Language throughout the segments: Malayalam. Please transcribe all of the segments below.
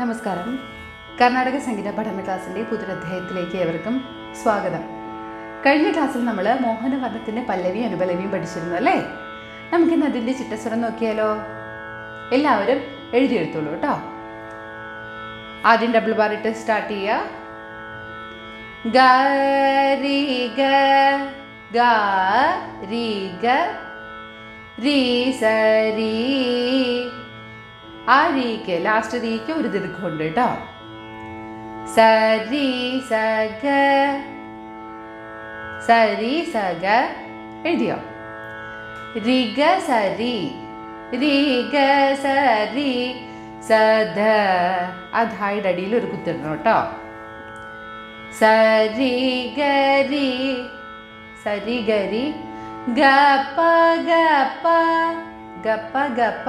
നമസ്കാരം കർണാടക സംഗീത പഠന ക്ലാസ്സിന്റെ പുതിയ അധ്യായത്തിലേക്ക് ഏവർക്കും സ്വാഗതം. കഴിഞ്ഞ ക്ലാസ്സിൽ നമ്മൾ മോഹനവർണത്തിന്റെ പല്ലവി അനുപല്ലവിയും പഠിച്ചിരുന്നു അല്ലേ? നമുക്ക് ഇന്ന് അതിന്റെ ചിട്ടസ്വരം നോക്കിയാലോ? എല്ലാവരും എഴുതിയെടുത്തോളൂ കേട്ടോ. ആദ്യം ഡബിൾ ബാർ ഇട്ട് സ്റ്റാർട്ട് ചെയ്യുക. ഗ രി ഗ രി സ രി. ആ രീക്ക് ലാസ്റ്റ് രീക്ക് ഒരു ദീർഘമുണ്ട് കേട്ടോ. സരി സഗ സരി സഗ എഴുതിയോ? രിഗ സരി രിഗ സരി സധ. അതായുടെ അടിയിൽ ഒരു കുത്തിടണം കേട്ടോ. സരി ഗരി സരി ഗരി ഗപ്പ ഗപ്പ ഗപ്പ ഗപ്പ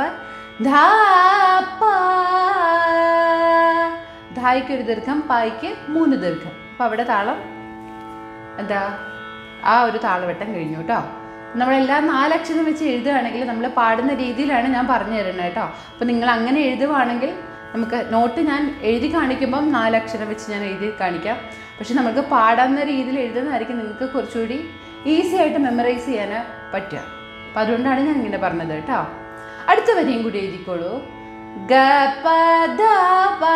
ധായ്ക്കൊരു ദീർഘം പായ്ക്ക് മൂന്ന് ദീർഘം. അപ്പം അവിടെ താളം എന്താ? ആ ഒരു താളവട്ടം കഴിഞ്ഞു കേട്ടോ. നമ്മളെല്ലാം നാലക്ഷരം വെച്ച് എഴുതുകയാണെങ്കിൽ നമ്മൾ പാടുന്ന രീതിയിലാണ് ഞാൻ പറഞ്ഞു തരുന്നത് കേട്ടോ. അപ്പം നിങ്ങൾ അങ്ങനെ എഴുതുകയാണെങ്കിൽ നമുക്ക് നോട്ട് ഞാൻ എഴുതി കാണിക്കുമ്പം നാലക്ഷരം വെച്ച് ഞാൻ എഴുതി കാണിക്കാം. പക്ഷെ നമുക്ക് പാടുന്ന രീതിയിൽ എഴുതുന്നതായിരിക്കും നിങ്ങൾക്ക് കുറച്ചുകൂടി ഈസി ആയിട്ട് മെമ്മറൈസ് ചെയ്യാൻ പറ്റുക. അപ്പം അതുകൊണ്ടാണ് ഞാൻ ഇങ്ങനെ പറഞ്ഞത് കേട്ടോ. അടുത്ത വരിയും കൂടി എഴുതിക്കോളൂ. ഗ പ ധ പ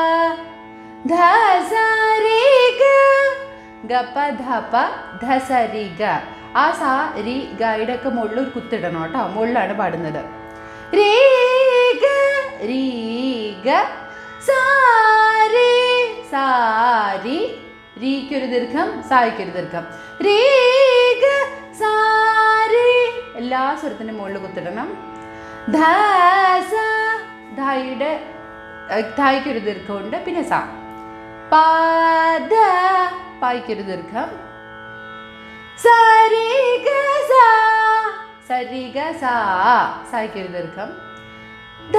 ധ സ രി ഗ ഗ പ ധ സ രി ഗ. ആ സ രി ഗയുടെ ഒക്കെ മുകളിൽ ഒരു കുത്തിടണം കേട്ടോ. മുകളിലാണ് പാടുന്നത്. രി ഗ രി ഗ സ രി സ രി. രീക്കൊരു ദീർഘം സായിക്കൊരു ദീർഘം. രി ഗ സ രി എല്ലാ സ്വരത്തിൻ്റെ മുകളിൽ കുത്തിടണം. യുടെ ധായ്ക്കൊരു ദീർഘമുണ്ട്. പിന്നെ സ പായ്ക്കൊരു ദീർഘം. സരി ഗ സരി ഗ സായ്ക്കൊരു ദീർഘം. ധ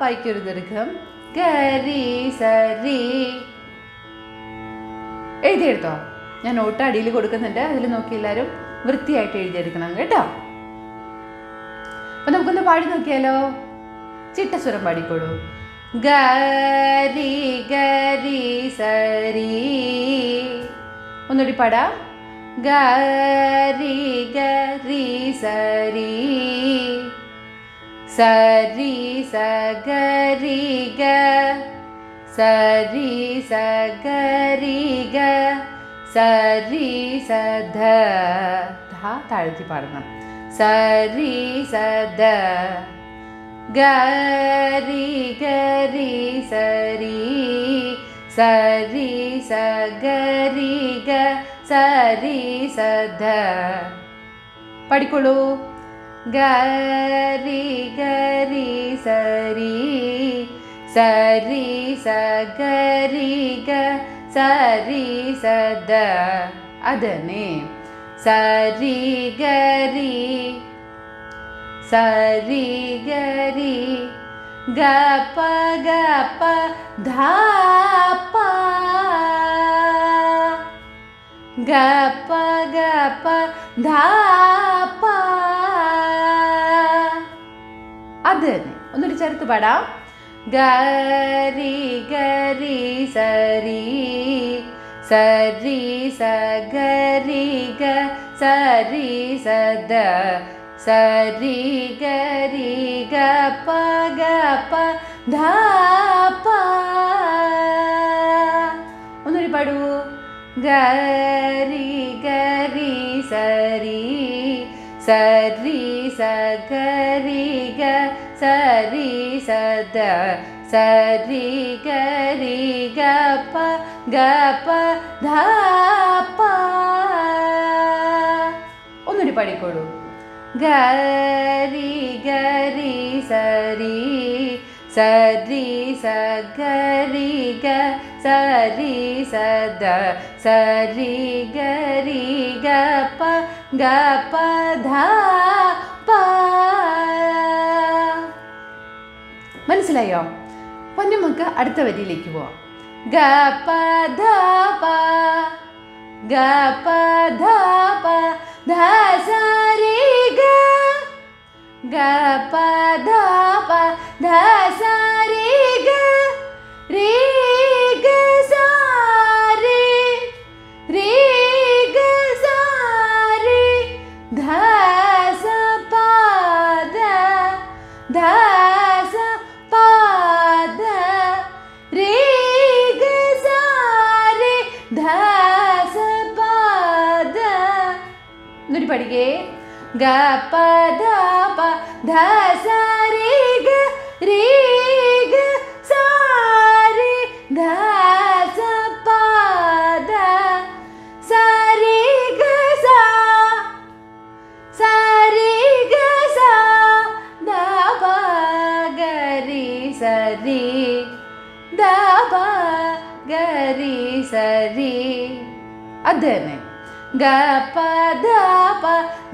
പായ്ക്കൊരു ദീർഘം. ഗരി സരി എഴുതിയെടുത്തോ? ഞാൻ നോട്ട് അടിയിൽ കൊടുക്കുന്നുണ്ട്. അതിൽ നോക്കി എല്ലാവരും വൃത്തിയായിട്ട് എഴുതിയെടുക്കണം കേട്ടോ. അപ്പം നമുക്കൊന്ന് പാടി നോക്കിയാലോ? ചിട്ടസ്വരം പാടിക്കോളൂ. ഗരി ഗരി സരി. ഒന്നുകൂടി പാടാം. ഗരി ഗരി സരി സരി സഗരി ഗ സരി സഗരി ഗ സരി സധ. താഴ്ത്തി പാടണം. സരി സദ ഗരി ഗരി സരി സരി സഗരി ഗ സരി സദ. പഠിക്കോളൂ. ഗരി ഗരി സരി സരി സഗരി ഗ സരി സദ. അതന്നെ. സരി ഗരി സരി ഗരി ഗപ്പ ഗപ്പ ധാപ്പ ഗപ്പ ഗപ്പ ധാപ്പ. അത് തന്നെ. ഒന്നൊരു ചേർത്ത് പാടാം. ഗരി ഗരി സരി സരി സഗരി ഗ സരി സദ സരി ഗരി ഗപ്പ ഗപ്പ ധാപ്പ. ഒന്നുകൂടി പാടൂ. ഗരി ഗരി സരി സരി സഗരി ഗ സരി സദ സരി ഗരി ഗപ്പ ഗപ്പ ധാപ്പ. ഒന്നുകൂടി പാടിക്കോളൂ. ഗരി ഗരി സരി സരി സഗരി ഗ സരി സദ സരി ഗരി ഗപ്പ ഗപ്പ ധാപ്പ. മനസ്സിലായോ? അപ്പം നമുക്ക് അടുത്ത വരിയിലേക്ക് പോവാം. ഗപ്പ ധപ്പ ഗപ്പ ധപ്പ ധസരി ഗ ഗപ്പ ധപ്പ ധസരി ഗ എന്നിട്ട് പഠിക്കേ. ഗ പ ധ പ ധ സ രി ഗ രി ഗ സ രി ധ സ പ ധ സ രി ഗ സ രി ഗ സ ധ പ ഗ രി സ രി ധ പ ഗ രി സ രി. അത് തന്നെ. ഗ പ ധ പ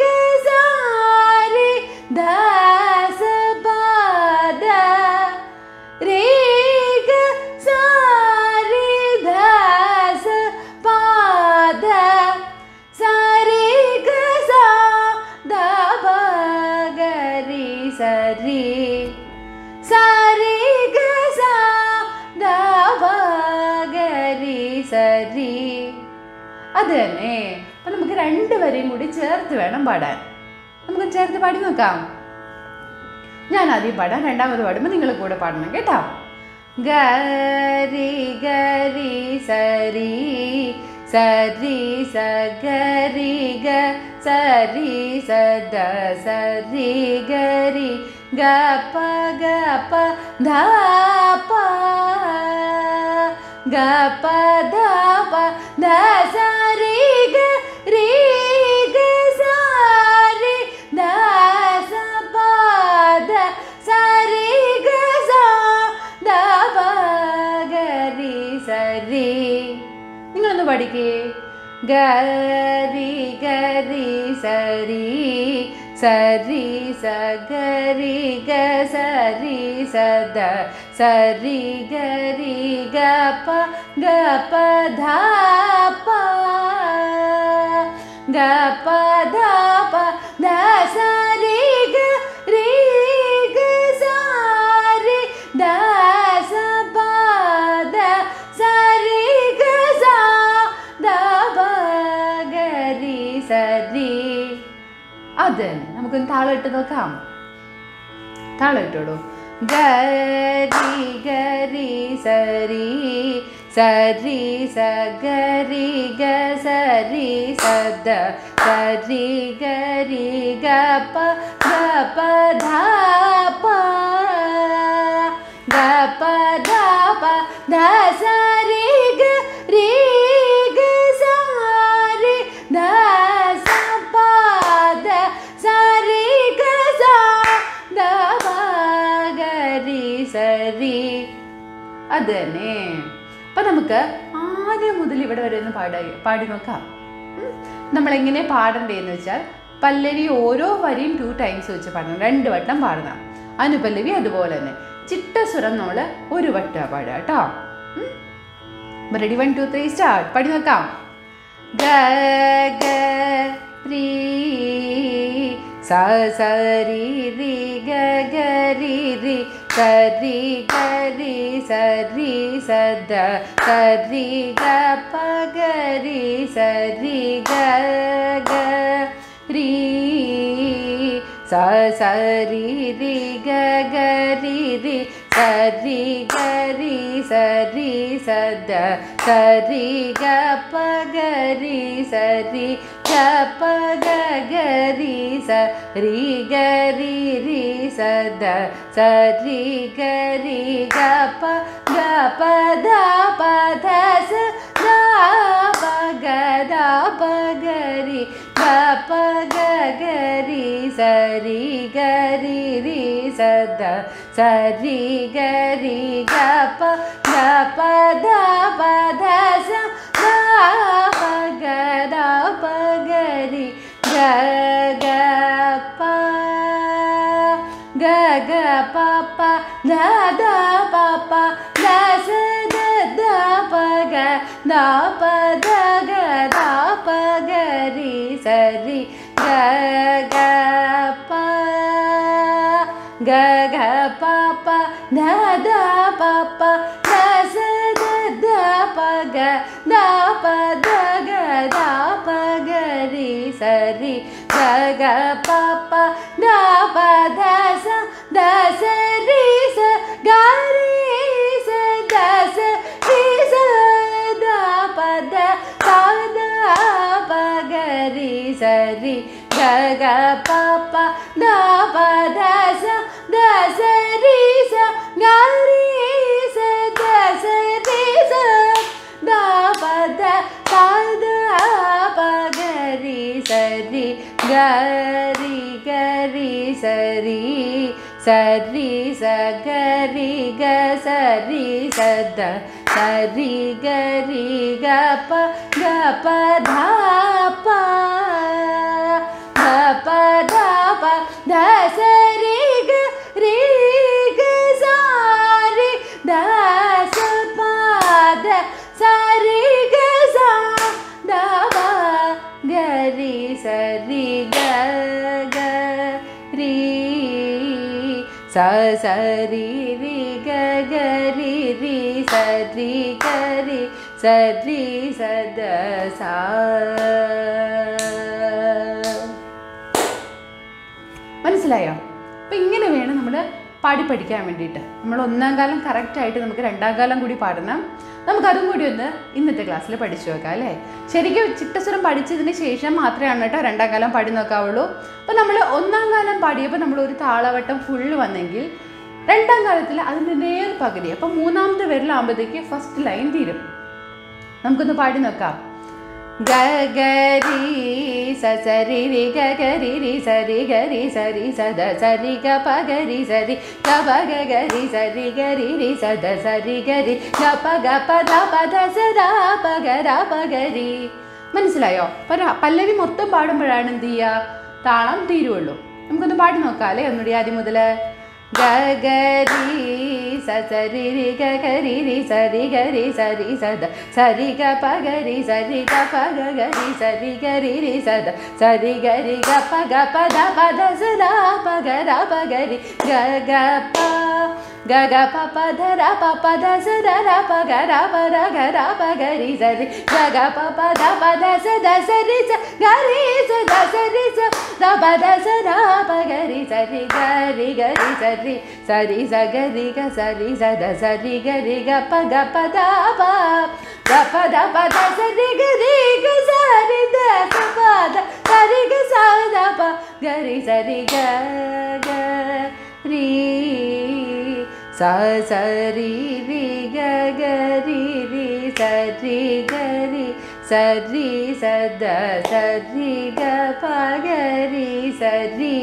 ഗ സ രി ധ സ പ ധ രി ഗ സ രി ധ സ പ ധ സ രി ഗ സ ധ പ ഗ രി സ രി സ രി ഗ സ ധ പ ഗ രി സ രി. അത് തന്നെ. അപ്പം നമുക്ക് രണ്ട് വരെയും കൂടി ചേർത്ത് വേണം പാടാൻ. നമുക്ക് ചേർത്ത് പാടി നോക്കാം. ഞാൻ ആദ്യം പാടാം, രണ്ടാമത് പാടുമ്പോൾ നിങ്ങൾ കൂടെ പാടണം കേട്ടോ. ഗ രി ഗ രി സ രി സ രി സ ഗ രി ഗ സ രി സ ധ സ രി ഗ രി ഗ പ ധ പ ഗ പ ധ പ ധ സ രി ഗ രി ഗ സ രി ധ സ പ ധ സ രി ഗ സ ധ പ ഗ രി സ രി. നിങ്ങളൊന്ന് പഠിക്കേ. ഗ രി ഗ രി സ രി സ രി സ ഗ രി ഗ സ രി സ ധ സ രി ഗ രി ഗ പ ധ പ ഗ പ ധ പ ധ സ രി ഗ രി ഗ സ രി ധ സ പ ധ സ രി ഗ സ ധ പ ഗ രി സ രി. അത് നമുക്കൊന്ന് താളം ഇട്ട് നോക്കാം. താളം ഇട്ടോളൂ. ഗ രി സ രി സ രി സ ഗ രി ഗ സ രി സ ധ സ രി ഗ രി ഗ പ ധ പ ഗ പ ധ പ ധ സ രി ഗ രി ഗ സ രി ധ സ പ ധ സ രി ഗ സ ധ പ ഗ രി സ രി. അത് തന്നെ. അപ്പം നമുക്ക് ആദ്യം മുതൽ ഇവിടെ വരെ ഒന്ന് പാടി നോക്കാം. നമ്മളെങ്ങനെ പാടേണ്ടതെന്ന് വെച്ചാൽ പല്ലവി ഓരോ വരിയും 2 times വെച്ച് പാടണം, 2 times പാടണം. അനുപല്ലവി അതുപോലെ തന്നെ. ചിട്ടസ്വരം നമ്മൾ 1 time പാടുക കേട്ടോ. റെഡി? 1 2 3 സ്റ്റാർട്ട്. പാടി നോക്കാം. ഗ ഗ രി സ സ രി രി ഗ ഗ രി രി സ രി ഗ രി സ രി സ ധ സ രി ഗ പ ഗ രി സ രി ഗ ഗ രി സ സ രി രി ഗ ഗ രി രി സ രി ഗ രി സ രി സ ധ സ രി ഗ പ ग रि स रि ग प ग ग रि स रि ग रि रि स ध स रि ग रि ग प ध प स ध प ग रि ग प ग ग रि स रि ग रि रि स ध स रि ग रि ग प ध स ധ പ ഗരി ഗ ഗ പ പ ധ പ ധ സ ധ പ ധ പ ഗരി സ രി ഗ ഗ പ ധ പ ധ സ ധ പ ധ ധ ഗ പ പ ധ പ ധ സ രി സ ga pa pa da ba da za ri za da ba da ta da ba ga ri sa ri Sari sa gari ga sari sa da sari gari ga pa da sari ga sari da sa pa da sari ga sa da ba gari sari sa sa ri ga ri sa ri sa da sa മനസ്സിലായോ? അപ്പോൾ ഇങ്ങനെ വേണം നമ്മൾ പാടി പഠിക്കാൻ വേണ്ടിയിട്ട്. നമ്മൾ ഒന്നാം കാലം കറക്റ്റ് ആയിട്ട് നമുക്ക് രണ്ടാം കാലം കൂടി പാടണം. നമുക്ക് അതും കൂടി ഒന്ന് ഇന്നത്തെ ക്ലാസ്സിൽ പഠിച്ചു നോക്കാം അല്ലേ. ശരിക്കും ചിട്ടസ്വരം പഠിച്ചതിന് ശേഷം മാത്രമാണ് കേട്ടോ രണ്ടാം കാലം പാടി നോക്കാവുള്ളൂ. അപ്പോൾ നമ്മൾ ഒന്നാം കാലം പാടിയപ്പോൾ നമ്മൾ ഒരു താളവട്ടം ഫുള്ള് വന്നെങ്കിൽ രണ്ടാം കാലത്തിൽ അതിൻ്റെ നേർ പകുതി, അപ്പോൾ മൂന്നാമത്തെ വരിലാകുമ്പോഴത്തേക്ക് ഫസ്റ്റ് ലൈൻ തീരും. നമുക്കൊന്ന് പാടി നോക്കാം. Gagari sasari ri gagari ri sari gari sari sada sari ga pa gari sari ga pa gari sari gari ri sada sari gari ga pa da sada pa gari. മനസ്സിലായോ? പല്ലവി മൊത്തം പാടുമ്പോഴാണ് എന്ത് ചെയ്യുക, താളം തീരുള്ളൂ. നമുക്കൊന്ന് പാടി നോക്കാം അല്ലേ ഒന്നുകൂടി ആദ്യം മുതൽ. Gagari sasari gagari ri sari sada sari ga pa gari sari ga pa gari sari gari ri sada sari gari ga pa da sada pa gari ga ga pa da sada ra pa gari sari ga pa da sari gari sada sari da pa da sada pa gari sari gari Sari sagari ga sari sada sari gari ga pa da sari da pa da sari ga sada pa gari sari ga ri sa sari ri ga ri sari sada sari ga pa gari sari.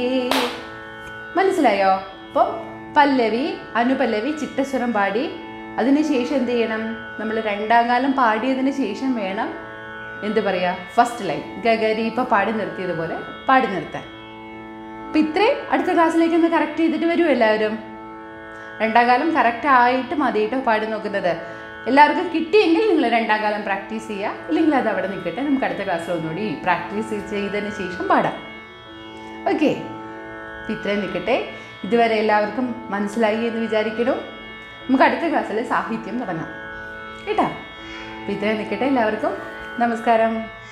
മനസ്സിലായോ? അപ്പോൾ പല്ലവി അനുപല്ലവി ചിട്ടസ്വരം പാടി അതിനുശേഷം എന്ത് ചെയ്യണം, നമ്മൾ രണ്ടാം കാലം പാടിയതിന് ശേഷം വേണം എന്ത് പറയുക, ഫസ്റ്റ് ലൈൻ ഗഗരി ഇപ്പോൾ പാടി നിർത്തിയതുപോലെ പാടി നിർത്താൻ. അപ്പം ഇത്രയും അടുത്ത ക്ലാസ്സിലേക്ക് ഒന്ന് കറക്റ്റ് ചെയ്തിട്ട് വരും എല്ലാവരും. രണ്ടാം കാലം കറക്റ്റ് ആയിട്ട് മതിയിട്ടോ പാടി നോക്കുന്നത്. എല്ലാവർക്കും കിട്ടിയെങ്കിൽ നിങ്ങൾ രണ്ടാം കാലം പ്രാക്ടീസ് ചെയ്യുക, ഇല്ലെങ്കിൽ അത് അവിടെ നിൽക്കട്ടെ. നമുക്ക് അടുത്ത ക്ലാസ്സിൽ ഒന്നുകൂടി പ്രാക്ടീസ് ചെയ്തതിന് ശേഷം പാടാം. ഓക്കെ, ഇത്രയും നിൽക്കട്ടെ. ഇതുവരെ എല്ലാവർക്കും മനസ്സിലായി എന്ന് വിചാരിക്കണം. നമുക്ക് അടുത്ത ക്ലാസ്സിൽ സാഹിത്യം തുടങ്ങാം കേട്ടോ. അപ്പോൾ ഇത്രയും നിൽക്കട്ടെ എല്ലാവർക്കും. നമസ്കാരം.